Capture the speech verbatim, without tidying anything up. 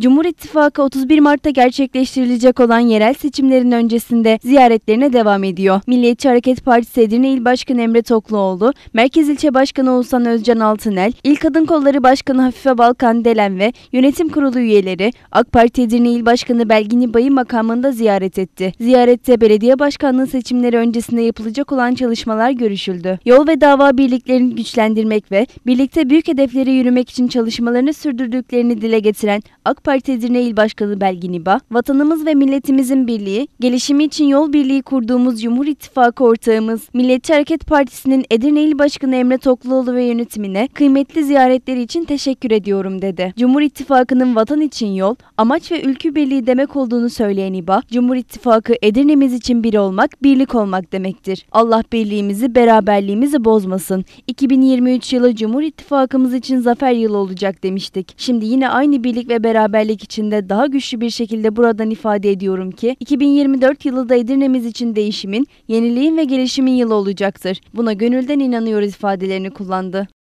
Cumhur İttifakı otuz bir Mart'ta gerçekleştirilecek olan yerel seçimlerin öncesinde ziyaretlerine devam ediyor. Milliyetçi Hareket Partisi Edirne İl Başkanı Emre Tokluoğlu, Merkez İlçe Başkanı Oğuzhan Özcan Altınel, İl Kadın Kolları Başkanı Hafife Balkan Delen ve Yönetim Kurulu üyeleri AK Parti Edirne İl Başkanı Belgin İba'yı makamında ziyaret etti. Ziyarette belediye başkanlığı seçimleri öncesinde yapılacak olan çalışmalar görüşüldü. Yol ve dava birliklerini güçlendirmek ve birlikte büyük hedeflere yürümek için çalışmalarını sürdürdüklerini dile getiren AK Parti Edirne İl Başkanı Belgin İba, vatanımız ve milletimizin birliği, gelişimi için yol birliği kurduğumuz Cumhur İttifakı ortağımız, Milliyetçi Hareket Partisi'nin Edirne İl Başkanı Emre Tokluoğlu ve yönetimine kıymetli ziyaretleri için teşekkür ediyorum dedi. Cumhur İttifakı'nın vatan için yol, amaç ve ülkü birliği demek olduğunu söyleyen İba, Cumhur İttifakı Edirne'miz için bir olmak, birlik olmak demektir. Allah birliğimizi, beraberliğimizi bozmasın. iki bin yirmi üç yılı Cumhur İttifakımız için zafer yılı olacak demiştik. Şimdi yine aynı birlik ve beraberlik Beraberlik içinde daha güçlü bir şekilde buradan ifade ediyorum ki iki bin yirmi dört yılı da Edirne'miz için değişimin, yeniliğin ve gelişimin yılı olacaktır. Buna gönülden inanıyoruz ifadelerini kullandı.